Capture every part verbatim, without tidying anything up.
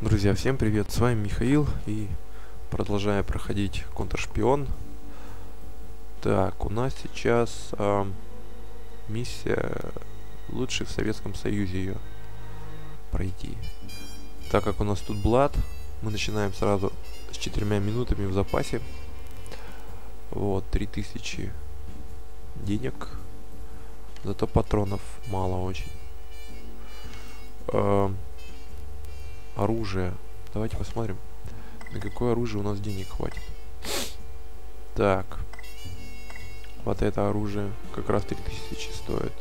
Друзья, всем привет, с вами Михаил, и продолжаю проходить контршпион. Так, у нас сейчас э, миссия «Лучший в Советском Союзе» ее пройти. Так как у нас тут блат, мы начинаем сразу с четырьмя минутами в запасе. Вот, три тысячи денег, зато патронов мало очень. Э, Оружие. Давайте посмотрим, на какое оружие у нас денег хватит. Так. Вот это оружие как раз три тысячи стоит.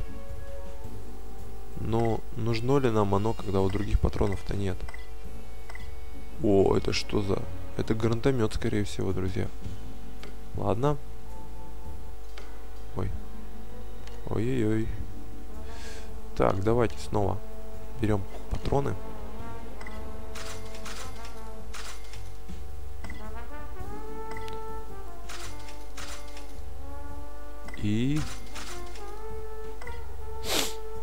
Но нужно ли нам оно, когда у других патронов-то нет? О, это что за... Это гранатомет, скорее всего, друзья. Ладно. Ой. Ой-ой-ой. Так, давайте снова берем патроны. И...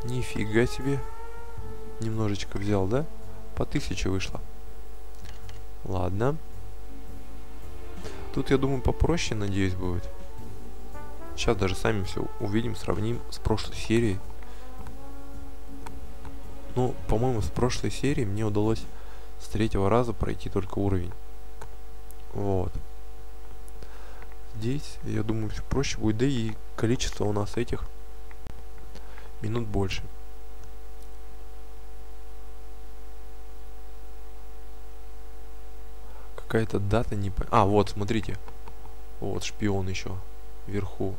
Нифига себе. Немножечко взял, да? По тысяче вышло. Ладно. Тут, я думаю, попроще, надеюсь, будет. Сейчас даже сами все увидим, сравним с прошлой серией. Ну, по-моему, с прошлой серии мне удалось с третьего раза пройти только уровень. Вот. Здесь, я думаю, все проще будет, да и количество у нас этих минут больше. Какая-то дата не... А, вот, смотрите. Вот шпион еще вверху.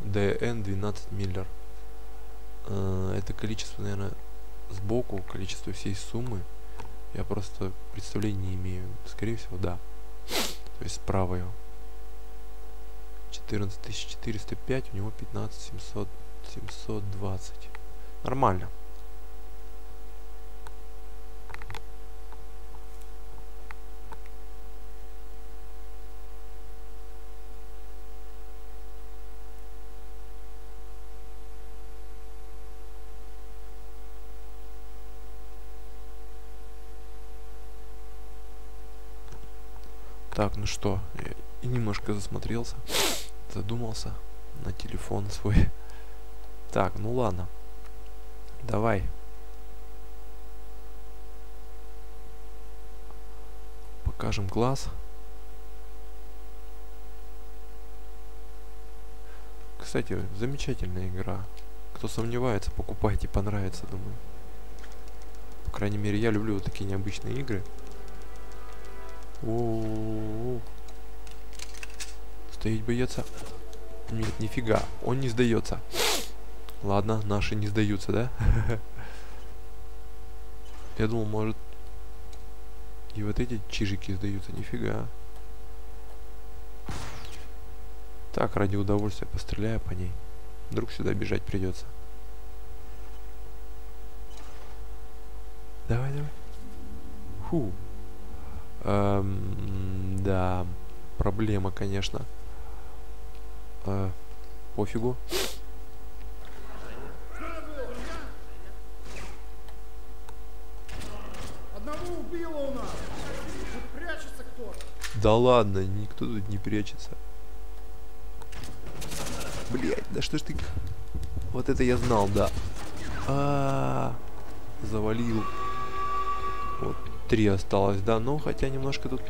ДН двенадцать миллер. Это количество, наверное, сбоку, количество всей суммы. Я просто представления не имею. Скорее всего, да. То есть справа его. четырнадцать тысяч четыреста пять, у него пятнадцать тысяч семьсот двадцать. Нормально. Так, ну что, я и немножко засмотрелся. Задумался на телефон свой. Так, ну ладно. Давай. Покажем класс. Кстати, замечательная игра. Кто сомневается, покупайте, понравится, думаю. По крайней мере, я люблю вот такие необычные игры. О-о-о-о. Стоять боится? Нет, нифига. Он не сдается. Ладно, наши не сдаются, да? Я думал, может... И вот эти чижики сдаются. Нифига. Так, ради удовольствия постреляю по ней. Вдруг сюда бежать придется. Давай, давай. Фу. Эм, да. Проблема, конечно. Э, пофигу. Одного убило у нас. Тут прячется кто-то. Да ладно, никто тут не прячется. Блять, да что ж ты? Вот это я знал, да. А, -а, -а завалил. Вот три осталось, да, но хотя немножко тут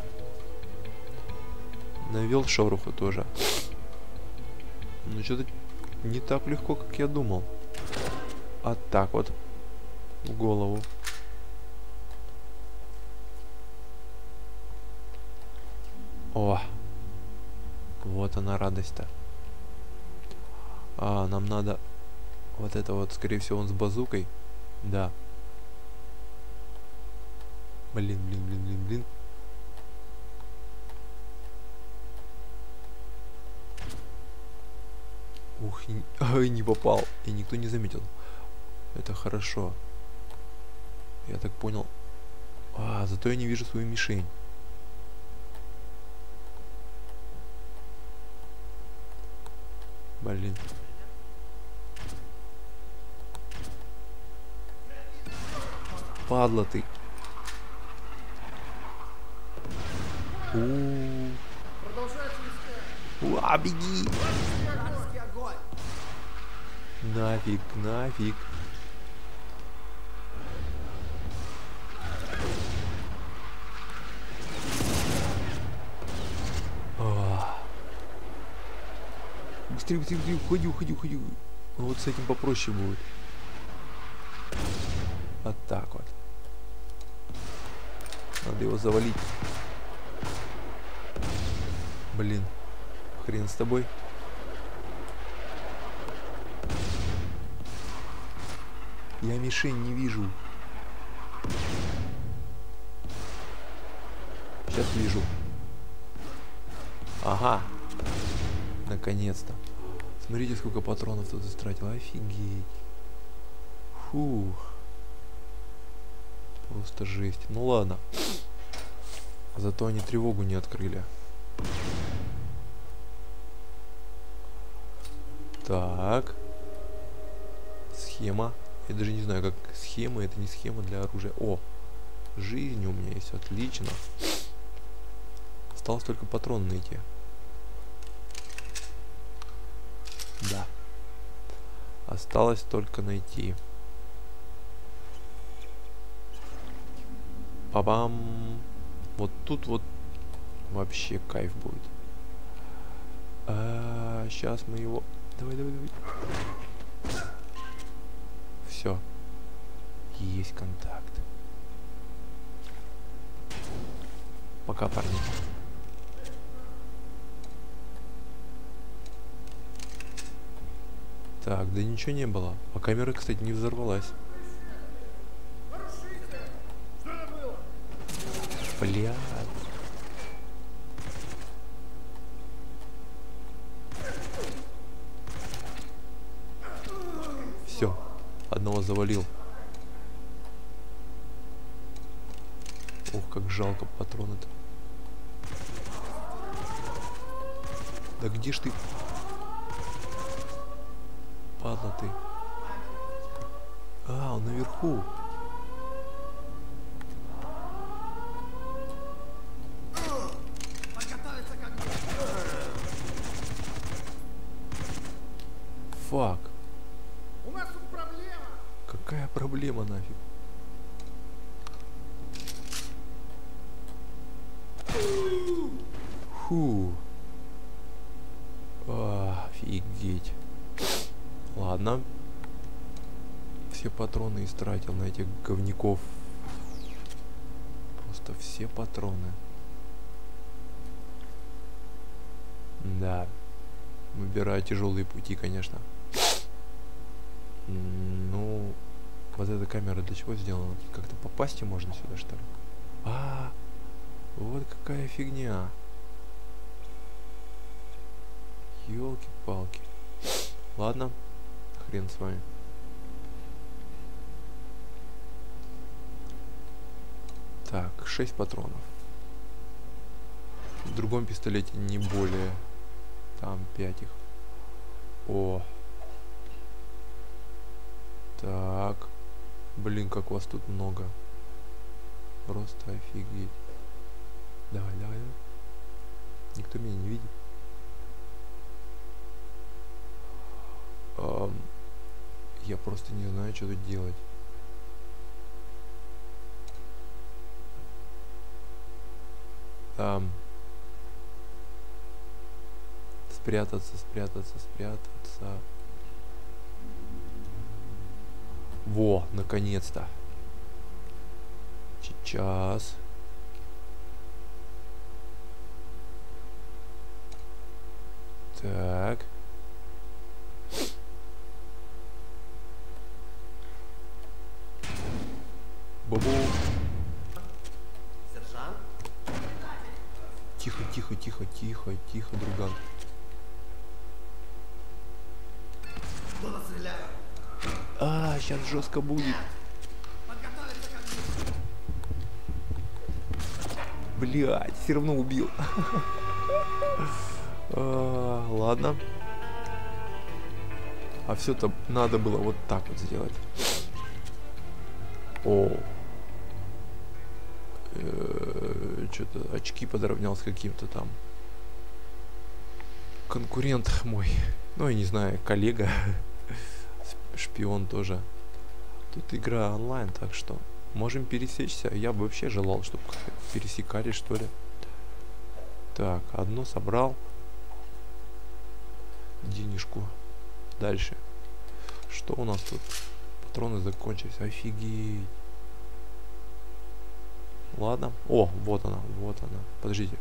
навел шороху тоже. Ну, что-то не так легко, как я думал. А так вот. В голову. О! Вот она радость-то. А, нам надо... Вот это вот, скорее всего, он с базукой. Да. Блин, блин, блин, блин, блин. Ух, и... Ой, не попал. И никто не заметил. Это хорошо. Я так понял. А, зато я не вижу свою мишень. Блин. Падла ты. Уа, беги! Нафиг, нафиг. Быстрее, быстрее, быстрее, уходи, уходи, уходи. Вот с этим попроще будет. Вот так вот. Надо его завалить. Блин. Хрен с тобой. Я мишень не вижу. Сейчас вижу. Ага. Наконец-то. Смотрите, сколько патронов тут истратил. Офигеть. Фух. Просто жесть. Ну ладно. Зато они тревогу не открыли. Так. Схема. Я даже не знаю, как схема. Это не схема для оружия. О. Жизнь у меня есть. Отлично. Осталось только патрон найти. Да. Осталось только найти. Па-бам. Вот тут вот вообще кайф будет. А, сейчас мы его... Давай, давай, давай. Все. Есть контакт. Пока, парни. Так, да ничего не было. А камера, кстати, не взорвалась. Бля. Все, одного завалил. Ох, как жалко патроны-то. Да где ж ты? Падла ты. А, он наверху. Фак. У нас тут проблема. Какая проблема нафиг? Фу. Офигеть. Ладно. Все патроны истратил на этих говняков. Просто все патроны. Да. Выбираю тяжелые пути, конечно. Ну, вот эта камера для чего сделана? Как-то попасть можно сюда, что ли? А, вот какая фигня. Ёлки-палки. Ладно, хрен с вами. Так, шесть патронов. В другом пистолете не более. Там пять их. О. Так. Блин, как вас тут много. Просто офигеть. Давай, давай, давай. Никто меня не видит. Эм, я просто не знаю, что тут делать. Там. Спрятаться, спрятаться, спрятаться. Во, наконец-то. Сейчас. Так. Бабу. Сержант. Тихо, тихо, тихо, тихо, тихо, друган. А, сейчас жестко будет. Блять, все равно убил. а, ладно. А все-то надо было вот так вот сделать. О. Э-э, что-то очки подровнял с каким-то там. Конкурент мой. Ну, я не знаю, коллега. Шпион тоже. Тут игра онлайн, так что можем пересечься. Я бы вообще желал, чтобы пересекались, что ли. Так, одно собрал. Денежку. Дальше. Что у нас тут? Патроны закончились. Офигеть. Ладно. О, вот она, вот она. Подождите.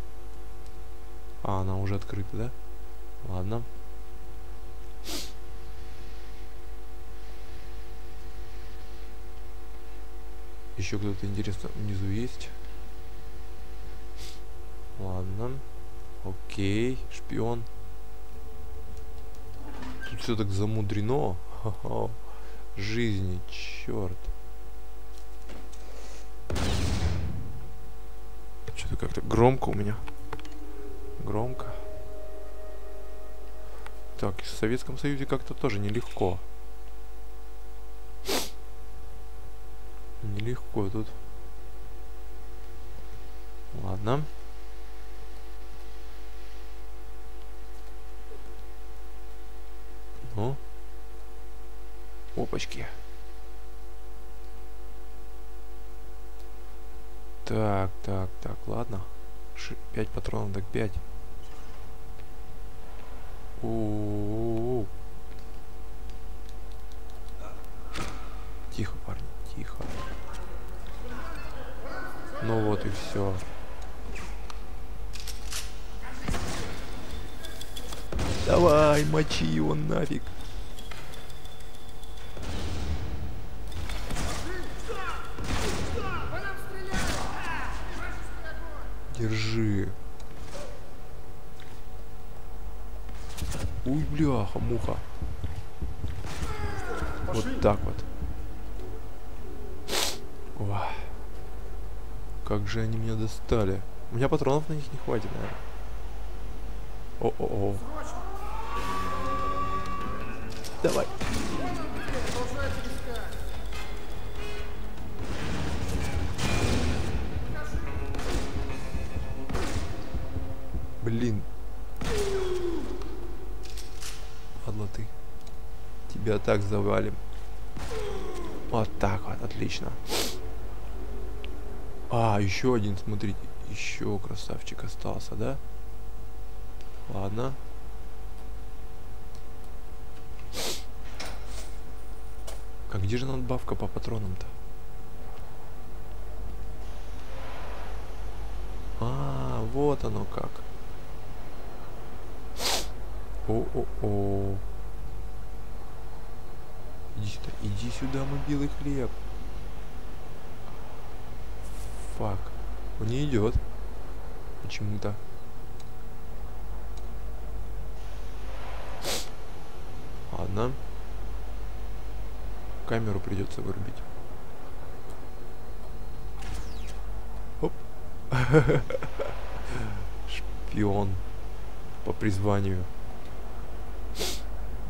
А, она уже открыта, да? Ладно. Еще кто-то, интересно, внизу есть? Ладно. Окей, шпион. Тут все так замудрено. Ха-ха. Жизни, черт. Что-то как-то громко у меня. Громко. Так, в Советском Союзе как-то тоже нелегко. Нелегко тут. Ладно. Ну. Опачки. Так, так, так, ладно. пять патронов, так пять. О-о-о-о. Тихо, парни, тихо. Ну вот и все. Давай, мочи его нафиг. Держи. Уй, бляха, муха. Пошли. Вот так вот. О. Как же они меня достали. У меня патронов на них не хватит, наверное. О-о-о. Давай. Блин. Падла ты. Тебя так завалим. Вот так вот, отлично. А, еще один, смотрите. Еще красавчик остался, да? Ладно. А где же надбавка по патронам-то? А, вот оно как. О-о-о. Иди сюда, иди сюда, мой белый хлеб. Фак. Он не идет. Почему-то. Ладно. Камеру придется вырубить. Оп. Шпион. По призванию.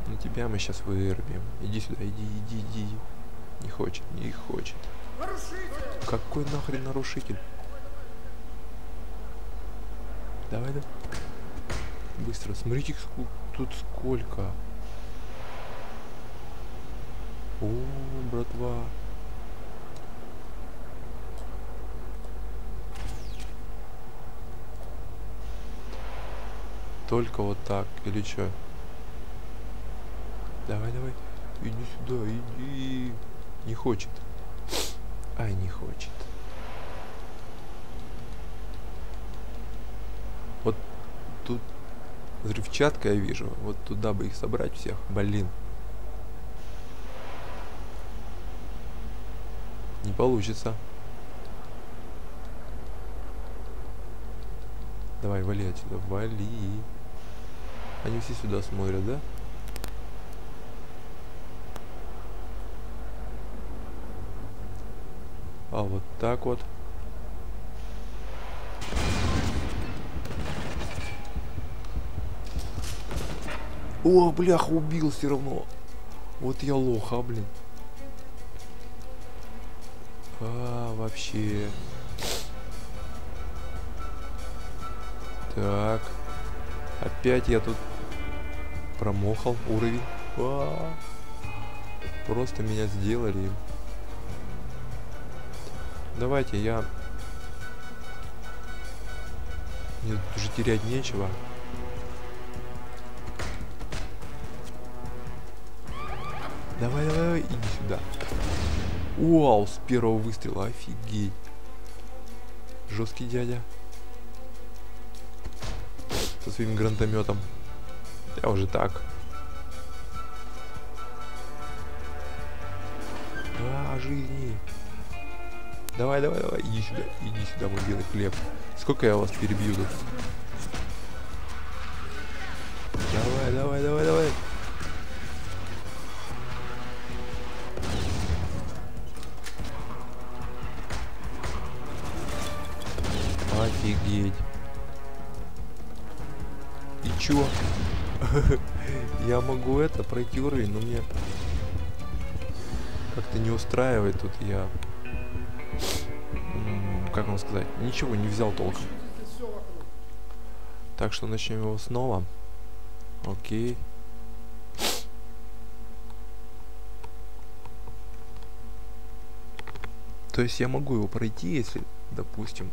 Ну тебя мы сейчас вырубим. Иди сюда, иди, иди, иди. Не хочет, не хочет. Нарушитель! Какой нахрен нарушитель? Давай, давай. Быстро. Смотрите, тут сколько. О, братва. Только вот так, или чё? Давай, давай. Иди сюда, иди. Не хочет. Ай, не хочет. Вот тут взрывчатка, я вижу. Вот туда бы их собрать всех. Блин. Не получится. Давай, вали отсюда, вали. Они все сюда смотрят, да? А вот так вот. О, бляха, убил все равно. Вот я лох, а, блин. А, вообще. Так. Опять я тут промохал уровень. А-а-а. Просто меня сделали. Давайте я... Мне тут уже терять нечего. Давай, давай, давай, иди сюда. Вау, с первого выстрела, офигеть. Жесткий дядя. Со своим гранатометом. Я уже так. А, жизни. Давай, давай, давай, иди сюда, иди сюда, мой белый хлеб. Сколько я вас перебью тут? Давай, давай, давай, давай. Офигеть. И чё? Я могу это пройти уровень, но мне как-то не устраивает тут я. Как вам сказать? Ничего не взял толком. Так что начнем его снова. Окей. То есть я могу его пройти, если, допустим,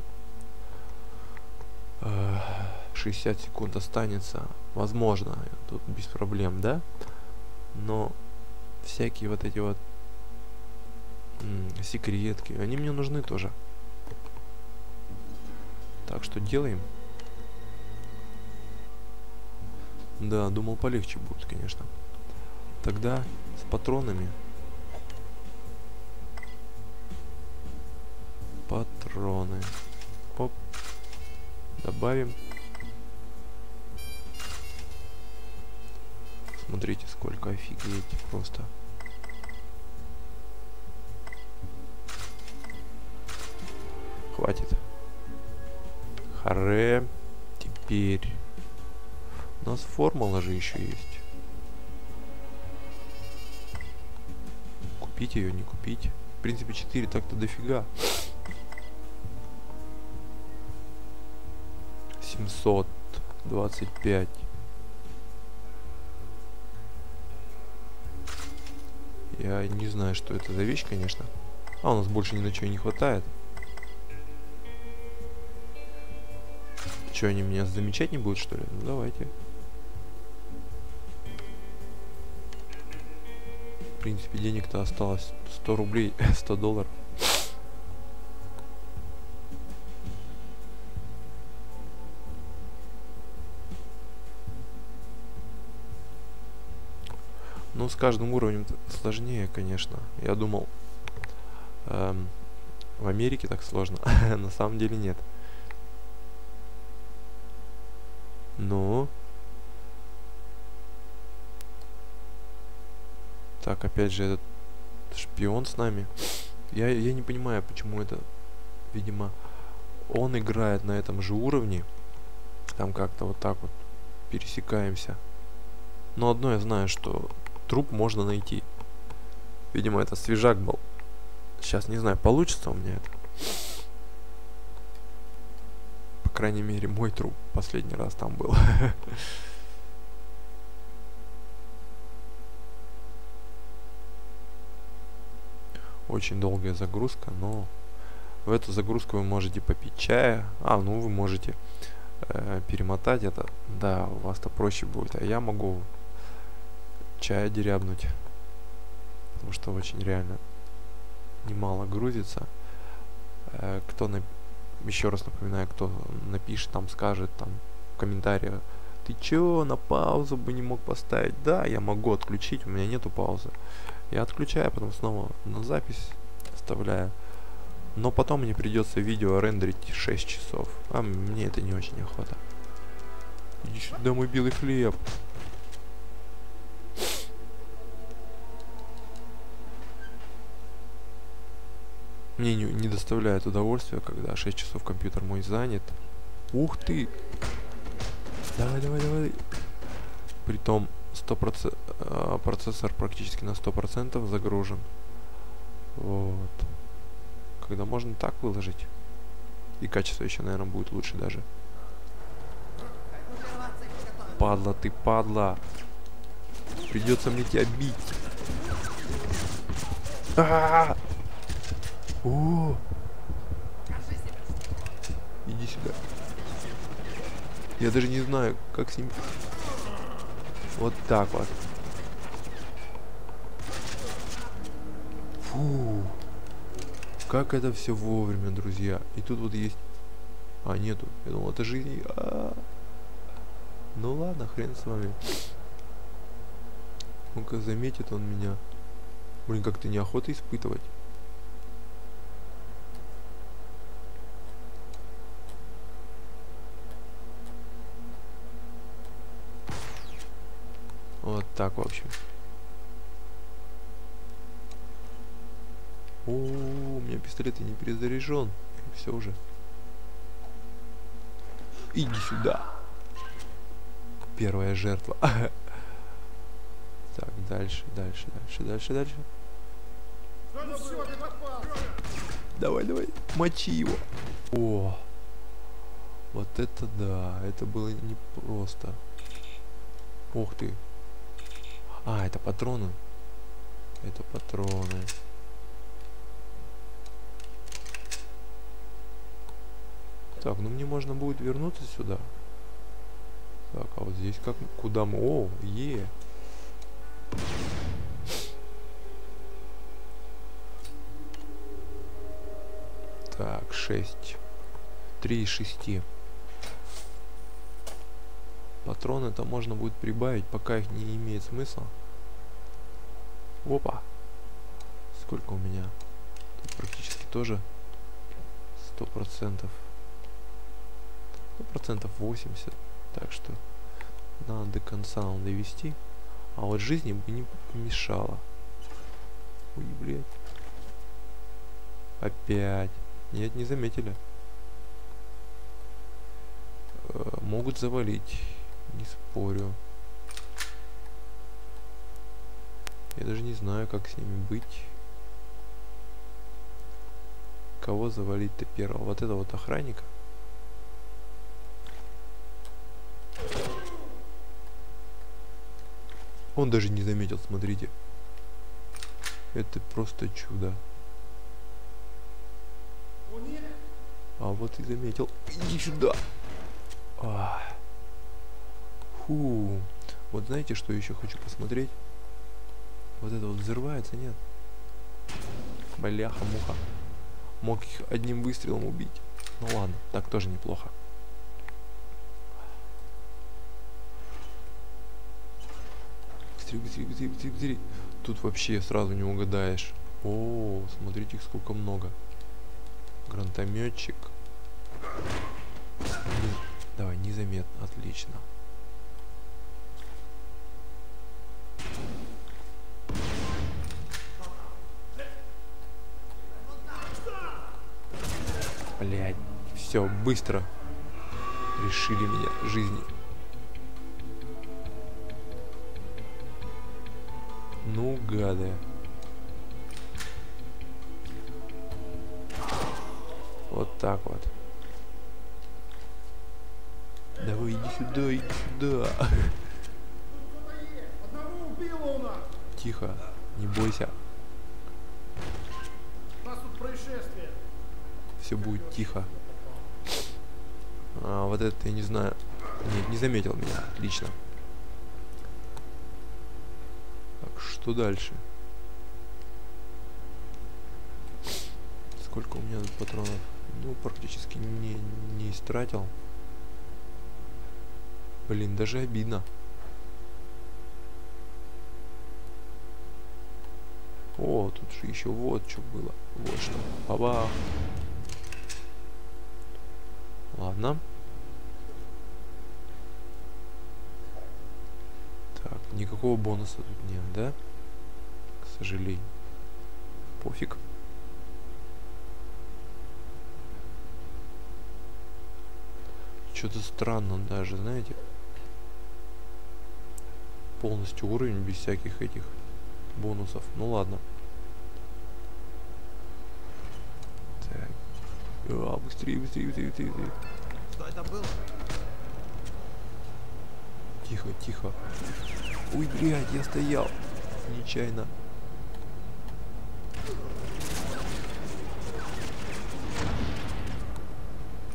шестьдесят секунд останется. Возможно, тут без проблем, да? Но всякие вот эти вот секретки, они мне нужны тоже. Так что делаем. Да, думал, полегче будет, конечно. Тогда с патронами. Патроны. Оп. Добавим. Смотрите, сколько, офигеть, просто. Хватит. Харе. Теперь. У нас формула же еще есть. Купить ее, не купить. В принципе, четыре так-то дофига. семьсот двадцать пять. Я не знаю, что это за вещь, конечно. А у нас больше ни на чего не хватает. Что, они меня замечать не будут, что ли? Ну, давайте. В принципе, денег-то осталось сто рублей, сто долларов. Ну, с каждым уровнем сложнее, конечно. Я думал, эм, в Америке так сложно. На самом деле нет. Ну. Так, опять же, этот шпион с нами. Я, я не понимаю, почему это... Видимо, он играет на этом же уровне. Там как-то вот так вот пересекаемся. Но одно я знаю, что труп можно найти. Видимо, это свежак был. Сейчас не знаю, получится у меня это. По крайней мере, мой труп последний раз там был. Очень долгая загрузка, но в эту загрузку вы можете попить чая. А, ну вы можете э, перемотать это. Да, у вас-то проще будет. А я могу чая дерябнуть. Потому что очень реально немало грузится. Э, кто на... Еще раз напоминаю, кто напишет, там скажет, там, в комментариях, ты чё, на паузу бы не мог поставить? Да, я могу отключить, у меня нету паузы. Я отключаю, потом снова на запись вставляю. Но потом мне придется видео рендерить шесть часов. А мне это не очень охота. Иди сюда, мой белый хлеб. Мне не, не доставляет удовольствия, когда шесть часов компьютер мой занят. Ух ты! Давай, давай, давай. Притом сто процентов, э, процессор практически на сто процентов загружен. Вот. Когда можно так выложить. И качество еще, наверное, будет лучше даже. падла, ты падла. Придется мне тебя бить. А-а-а! О! Иди сюда. Я даже не знаю, как с ним. Вот так вот. Фу. Как это все вовремя, друзья. И тут вот есть... А, нету. Я думал, это жизнь. А-а-а. Ну ладно, хрен с вами. Ну-ка, заметит он меня. Блин, как-то неохота испытывать. Вот так, в общем. О, у меня пистолет и не перезаряжен. Все уже. Иди сюда. Первая жертва. Так, дальше, дальше, дальше, дальше, дальше. Давай, давай, мочи его. О, вот это да, это было непросто. Ух ты. А, это патроны. Это патроны. Так, ну мне можно будет вернуться сюда. Так, а вот здесь как... Куда мы... О, е. Так, шесть. Три из шести. Патроны-то можно будет прибавить, пока их не имеет смысла. Опа. Сколько у меня? Тут практически тоже сто процентов. Процентов восемьдесят. Так что надо до конца надо довести. А вот жизни бы не помешало. Ой, блядь. Опять. Нет, не заметили. Э, могут завалить. Не спорю. Я даже не знаю, как с ними быть. Кого завалить-то первого? Вот это вот охранника. Он даже не заметил, смотрите. Это просто чудо. А вот и заметил. Иди сюда. А. Фу. Вот знаете, что еще хочу посмотреть? Вот это вот взрывается, нет? Бляха-муха. Мог их одним выстрелом убить. Ну ладно, так тоже неплохо. Тут вообще сразу не угадаешь. О, смотрите, их сколько много. Гранатометчик. Давай, незаметно, отлично. Блять, все, быстро. Решили меня жизни. Ну, гады. Вот так вот. Давай, иди сюда, иди сюда. Тихо, не бойся. У нас тут происшествие. Все будет тихо. А, вот это я не знаю. Нет, не заметил меня. Отлично. Что дальше? Сколько у меня тут патронов? Ну, практически не, не истратил. Блин, даже обидно. О, тут же еще вот что было. Вот что. Баба. Ладно. Так, никакого бонуса тут нет, да? К сожалению. Пофиг. Что-то странно даже, знаете. Полностью уровень без всяких этих бонусов. Ну ладно. Так. А, быстрее, быстрее, быстрее, быстрее. Что это было? тихо, тихо. Ой, блядь, я стоял. Нечаянно.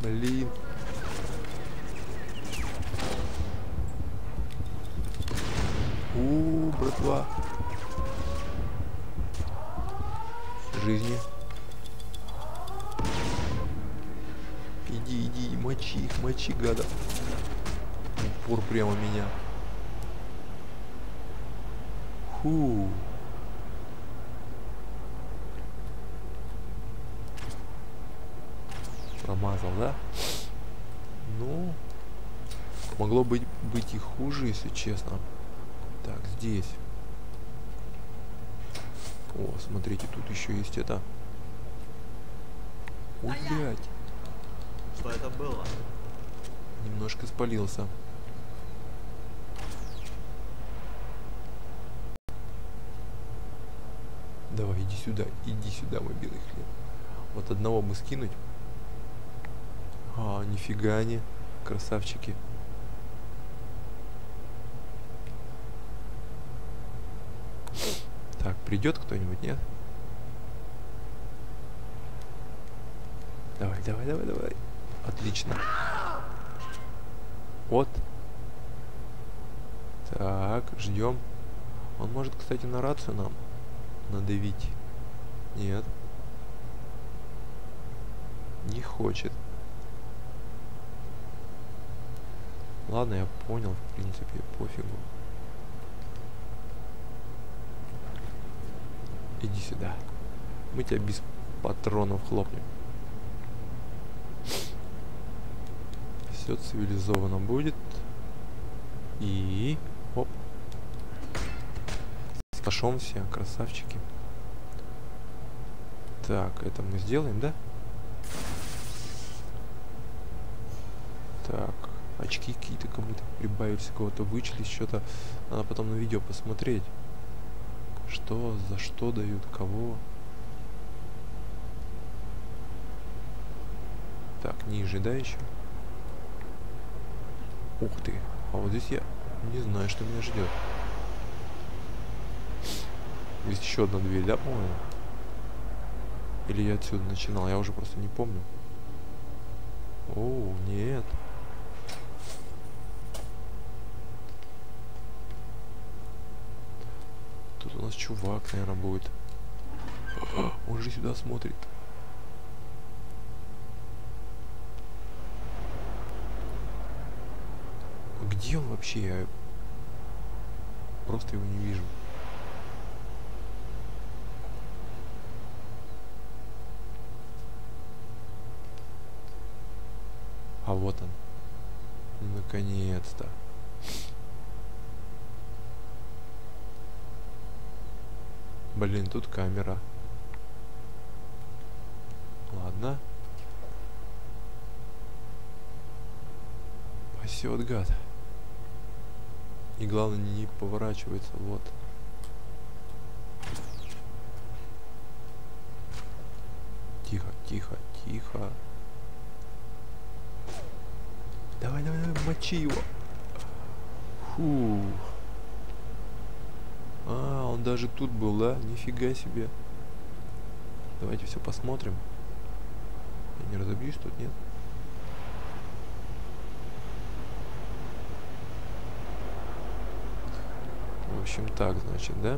Блин. У, братва. Жизни. Иди, иди, мочи их, мочи, гада. Упор прямо меня. Ху. Промазал, да? Ну, могло быть, быть и хуже, если честно. Так, здесь. О, смотрите, тут еще есть это. Ой, блядь. Что это было? Немножко спалился. Давай, иди сюда, иди сюда, мой белый хлеб. Вот одного бы скинуть. А, нифига они, красавчики. Так, придет кто-нибудь, нет? Давай, давай, давай, давай. Отлично. Вот. Так, ждем. Он может, кстати, на рацию нам надавить. Нет. Не хочет. Ладно, я понял, в принципе, пофигу. Иди сюда. Мы тебя без патронов хлопнем. Все цивилизованно будет. И... Оп. Спашем все, красавчики. Так, это мы сделаем, да? Так. Очки какие-то кому-то прибавились, кого-то вычли, что-то. Надо потом на видео посмотреть. Что, за что дают, кого. Так, ниже, да, еще? Ух ты. А вот здесь я не знаю, что меня ждет. Здесь еще одна дверь, да, по-моему? Или я отсюда начинал? Я уже просто не помню. О, нет. У нас чувак, наверное, будет. Он же сюда смотрит. Где он вообще? Я просто его не вижу. А вот он. Наконец-то. Блин, тут камера. Ладно. Пасет, гад. И главное, не поворачивается. Вот. Тихо, тихо, тихо. Давай, давай, давай, мочи его. Фу. А, он даже тут был, да? Нифига себе. Давайте все посмотрим. Я не разобьюсь тут, нет? В общем, так, значит, да?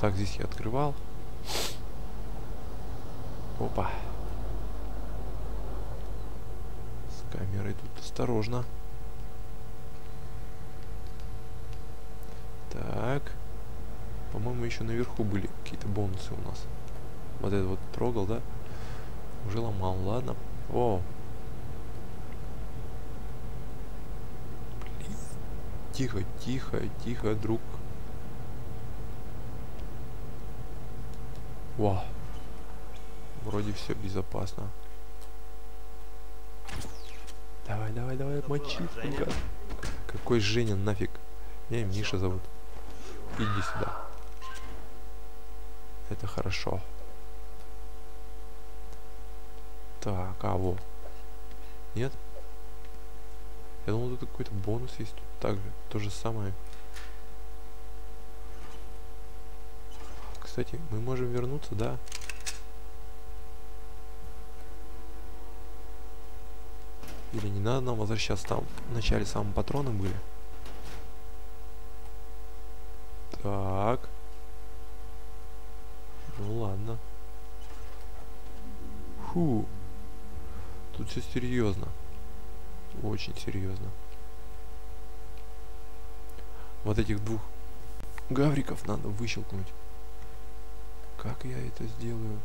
Так, здесь я открывал. Опа. С камерой тут осторожно. Так, по-моему, еще наверху были какие-то бонусы у нас. Вот это вот трогал, да? Уже ломал, ладно. О! Блин. Тихо, тихо, тихо, друг. Во! Вроде все безопасно. Давай, давай, давай, мочи. Какой Женя, нафиг? Меня Миша зовут. Иди сюда. Это хорошо. Так, а вот. Нет? Я думал, тут какой-то бонус есть. Тут также то же самое. Кстати, мы можем вернуться, да? Или не надо нам возвращаться, там в начале самые патроны были. Так. Ну ладно. Фу. Тут все серьезно. Очень серьезно. Вот этих двух гавриков надо выщелкнуть. Как я это сделаю?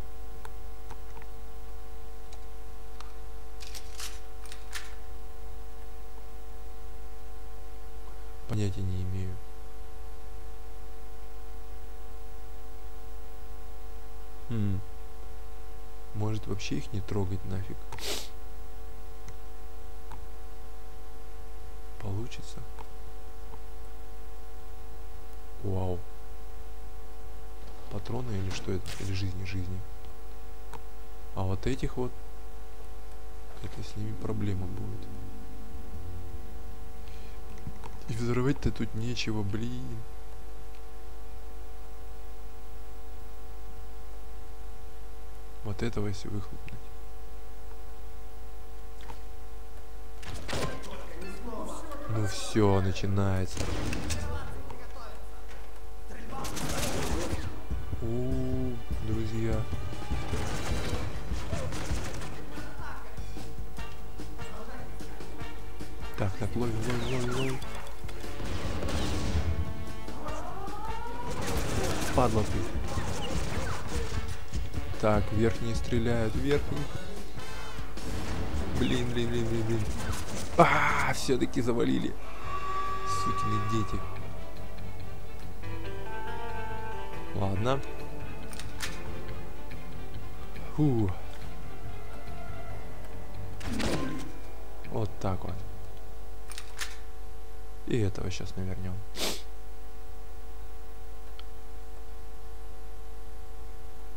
Понятия не имею. Хм. Может, вообще их не трогать нафиг? Получится? Вау. Патроны или что это? Или жизни, жизни. А вот этих вот... Это с ними проблема будет. И взорвать-то тут нечего, блин. Вот этого если выхлопнуть. Ну все, начинается. У-у-у, друзья. Так, так, ловим, ловим, ловим, ловим. Падла ты. Так, верхние стреляют, верхние. Блин, блин, блин, блин, блин. А, все-таки завалили. Сукины дети. Ладно. Фу. Вот так вот. И этого сейчас навернем.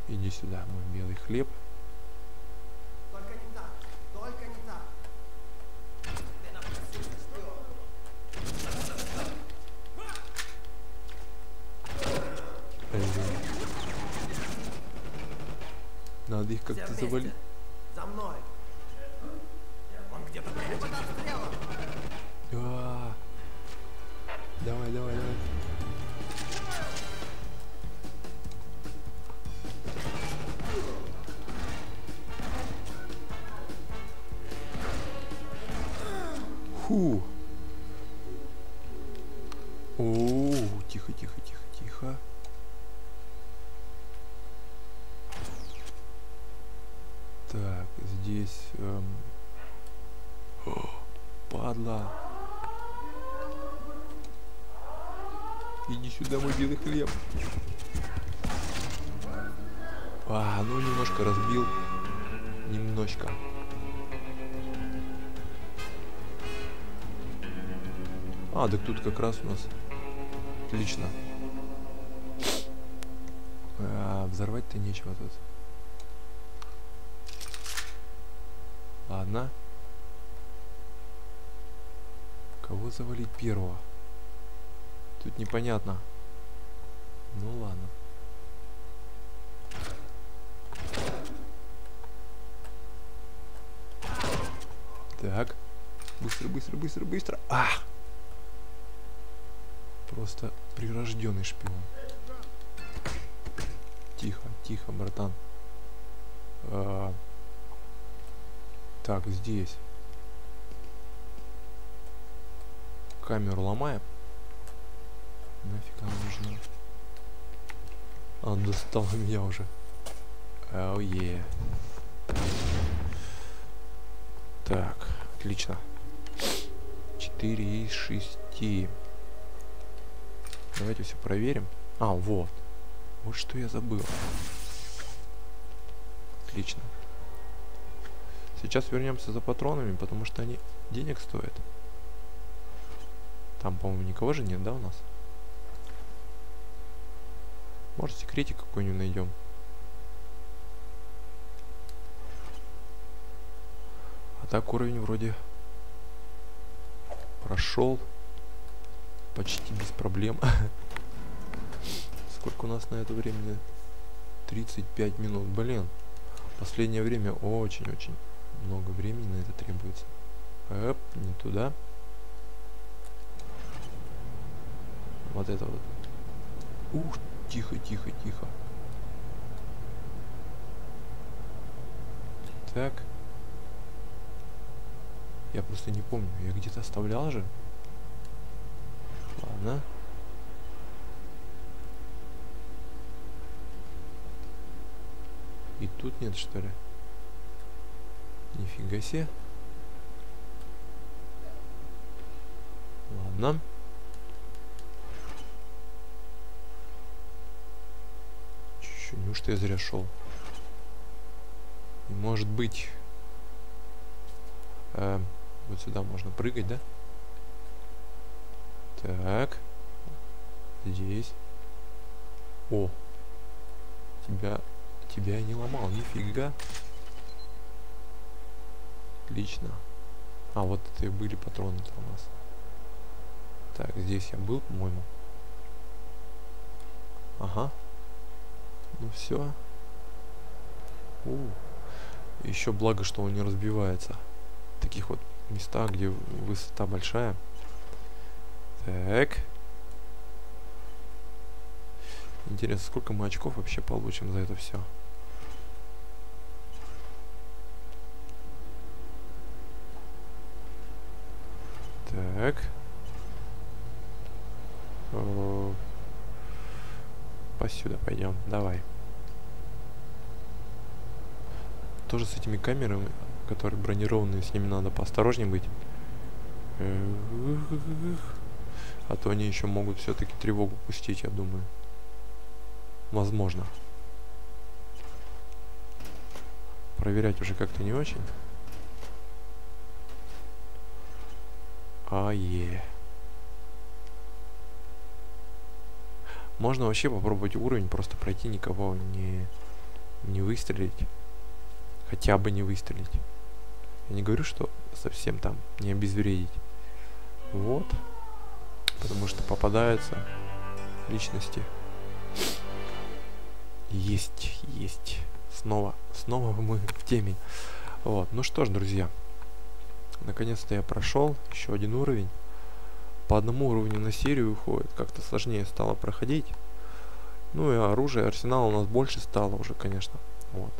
Иди сюда, мой белый хлеб. Только не так, только не так. Надо их как-то завалить. За мной. Он где-то под отстрелом. А-а-а. Давай, давай, давай. Фу. О, тихо, тихо, тихо, тихо. Так, здесь эм... О, падла. Иди сюда, мой белый хлеб. А, ну немножко разбил. Немножко. А, так тут как раз у нас отлично. А, взорвать-то нечего тут. Ладно. Кого завалить первого? Тут непонятно. Ну ладно. Так. Быстро, быстро, быстро, быстро. А! Просто прирожденный шпион. Тихо, тихо, братан. А... Так, здесь. Камеру ломаем. Нафиг она нужна. Она достала меня уже. Оу, е. Так, отлично. четыре из шести. Давайте все проверим. А, вот. Вот что я забыл. Отлично. Сейчас вернемся за патронами, потому что они денег стоят. Там, по-моему, никого же нет, да, у нас? Может, секретик какой-нибудь найдем. А так уровень вроде Прошел. Почти без проблем. Сколько у нас на это времени? тридцать пять минут. Блин. Последнее время очень-очень много времени на это требуется. Эп, не туда. Вот это вот. Ух, тихо-тихо-тихо. Так. Я просто не помню. Я где-то оставлял же. Ладно. И тут нет, что ли? Нифига себе. Ладно. Чё, неужто я зря шел? И может быть... Э, вот сюда можно прыгать, да? Так. Здесь. О. Тебя... Тебя я не ломал, нифига. Отлично. А, вот это и были патроны-то у нас. Так, здесь я был, по-моему. Ага. Ну все. Еще благо, что он не разбивается. В таких вот местах, где высота большая. Так. Интересно, сколько мы очков вообще получим за это все? Так. Посюда пойдем, давай. Тоже с этими камерами, которые бронированные, с ними надо поосторожнее быть. А то они еще могут все-таки тревогу пустить, я думаю. Возможно. Проверять уже как-то не очень. Ае. Можно вообще попробовать уровень, просто пройти, никого не, не выстрелить. Хотя бы не выстрелить. Я не говорю, что совсем там не обезвредить. Вот. Потому что попадаются личности. Есть, есть. Снова, снова мы в теме. Вот, ну что ж, друзья. Наконец-то я прошел еще один уровень. По одному уровню на серию уходит. Как-то сложнее стало проходить. Ну и оружие, арсенал у нас больше стало уже, конечно. Вот.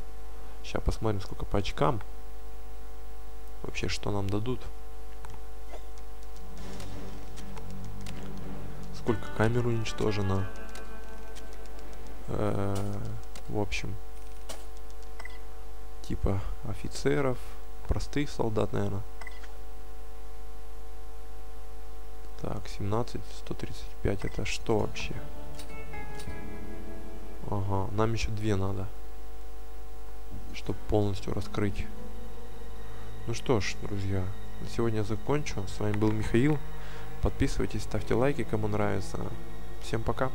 Сейчас посмотрим, сколько по очкам. Вообще, что нам дадут. Сколько камер уничтожено. В общем, типа офицеров, простых солдат, наверное. Так, семнадцать, сто тридцать пять, это что вообще? Ага, нам еще две надо, чтобы полностью раскрыть. Ну что ж, друзья, на сегодня я закончу. С вами был Михаил. Подписывайтесь, ставьте лайки, кому нравится. Всем пока.